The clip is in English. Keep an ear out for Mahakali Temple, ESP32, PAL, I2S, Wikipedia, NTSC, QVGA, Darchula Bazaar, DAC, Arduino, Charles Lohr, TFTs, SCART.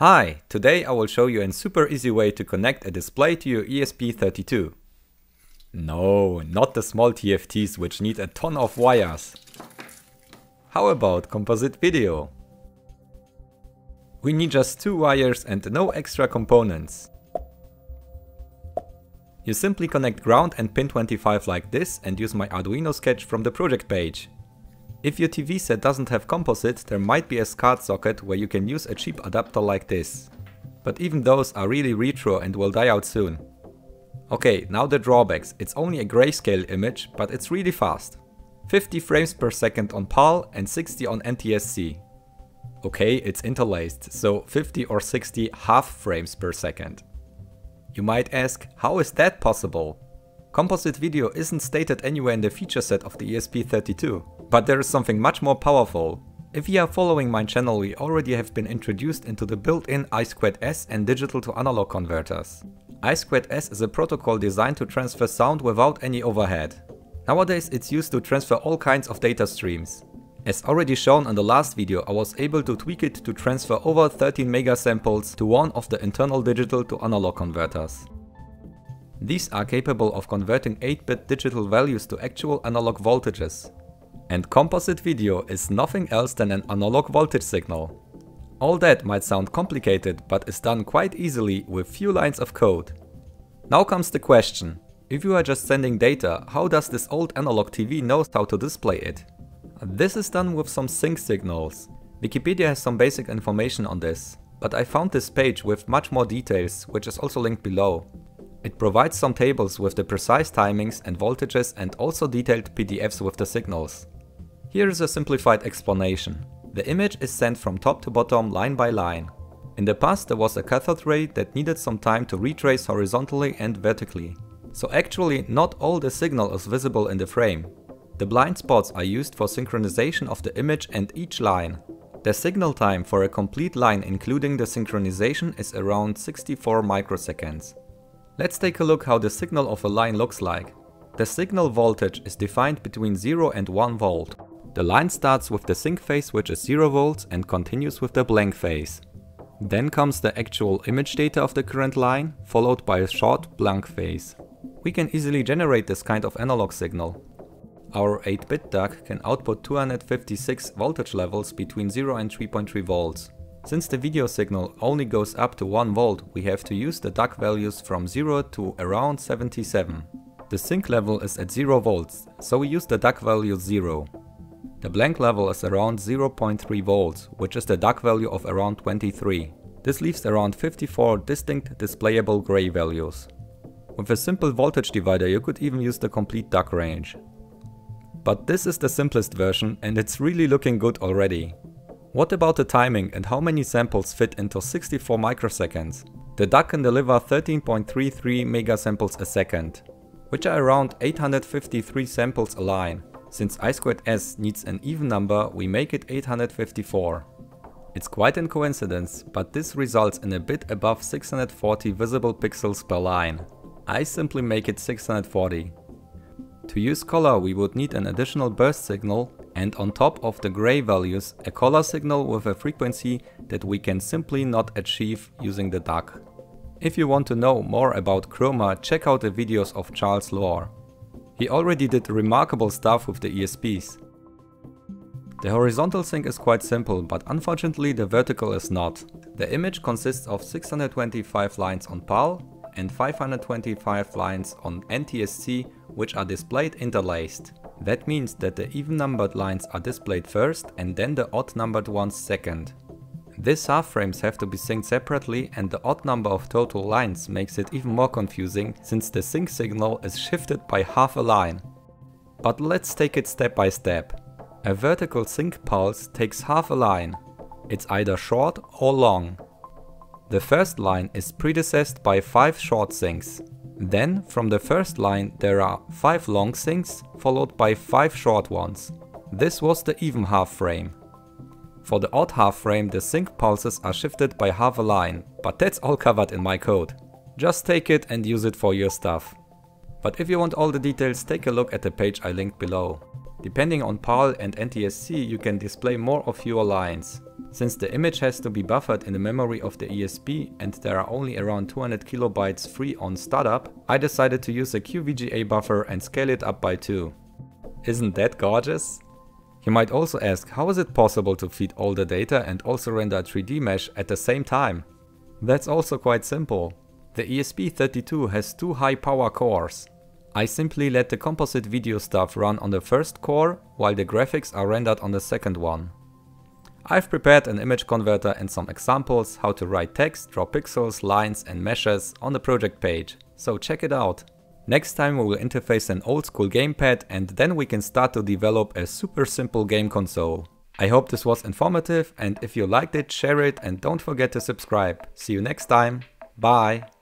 Hi, today I will show you a super easy way to connect a display to your ESP32. No, not the small TFTs which need a ton of wires. How about composite video? We need just two wires and no extra components. You simply connect ground and pin 25 like this and use my Arduino sketch from the project page. If your TV set doesn't have composite, there might be a SCART socket where you can use a cheap adapter like this. But even those are really retro and will die out soon. Okay, now the drawbacks. It's only a grayscale image, but it's really fast. 50 frames per second on PAL and 60 on NTSC. Okay, it's interlaced, so 50 or 60 half frames per second. You might ask, how is that possible? Composite video isn't stated anywhere in the feature set of the ESP32, but there is something much more powerful. If you are following my channel, we already have been introduced into the built-in I2S and digital to analog converters. I2S is a protocol designed to transfer sound without any overhead. Nowadays it's used to transfer all kinds of data streams. As already shown in the last video, I was able to tweak it to transfer over 13 mega samples to one of the internal digital to analog converters. These are capable of converting 8-bit digital values to actual analog voltages. And composite video is nothing else than an analog voltage signal. All that might sound complicated, but is done quite easily with few lines of code. Now comes the question. If you are just sending data, how does this old analog TV know how to display it? This is done with some sync signals. Wikipedia has some basic information on this, but I found this page with much more details, which is also linked below. It provides some tables with the precise timings and voltages and also detailed PDFs with the signals. Here is a simplified explanation. The image is sent from top to bottom line by line. In the past there was a cathode ray that needed some time to retrace horizontally and vertically. So actually not all the signal is visible in the frame. The blind spots are used for synchronization of the image and each line. The signal time for a complete line including the synchronization is around 64 microseconds. Let's take a look how the signal of a line looks like. The signal voltage is defined between 0 and 1 volt. The line starts with the sync phase, which is 0 volts, and continues with the blank phase. Then comes the actual image data of the current line, followed by a short blank phase. We can easily generate this kind of analog signal. Our 8-bit DAC can output 256 voltage levels between 0 and 3.3 volts. Since the video signal only goes up to 1 volt, we have to use the DAC values from 0 to around 77. The sync level is at 0 volts, so we use the DAC value 0. The blank level is around 0.3 volts, which is the DAC value of around 23. This leaves around 54 distinct displayable gray values. With a simple voltage divider you could even use the complete DAC range. But this is the simplest version and it's really looking good already. What about the timing and how many samples fit into 64 microseconds? The DAC can deliver 13.33 mega samples a second, which are around 853 samples a line. Since I2S needs an even number, we make it 854. It's quite a coincidence, but this results in a bit above 640 visible pixels per line. I simply make it 640. To use color we would need an additional burst signal, and on top of the gray values, a color signal with a frequency that we can simply not achieve using the DAC. If you want to know more about chroma, check out the videos of Charles Lohr. He already did remarkable stuff with the ESPs. The horizontal sync is quite simple, but unfortunately the vertical is not. The image consists of 625 lines on PAL and 525 lines on NTSC, which are displayed interlaced. That means that the even-numbered lines are displayed first and then the odd-numbered ones second. These half-frames have to be synced separately, and the odd number of total lines makes it even more confusing since the sync signal is shifted by half a line. But let's take it step by step. A vertical sync pulse takes half a line. It's either short or long. The first line is predecessed by 5 short syncs. Then, from the first line there are 5 long syncs, followed by 5 short ones. This was the even half frame. For the odd half frame the sync pulses are shifted by half a line, but that's all covered in my code. Just take it and use it for your stuff. But if you want all the details, take a look at the page I linked below. Depending on PAL and NTSC you can display more or fewer lines. Since the image has to be buffered in the memory of the ESP and there are only around 200 kilobytes free on startup, I decided to use a QVGA buffer and scale it up by 2. Isn't that gorgeous? You might also ask, how is it possible to feed all the data and also render a 3D mesh at the same time? That's also quite simple. The ESP32 has 2 high power cores. I simply let the composite video stuff run on the first core, while the graphics are rendered on the second one. I've prepared an image converter and some examples how to write text, draw pixels, lines and meshes on the project page, so check it out. Next time we will interface an old school gamepad and then we can start to develop a super simple game console. I hope this was informative and if you liked it, share it and don't forget to subscribe. See you next time, bye!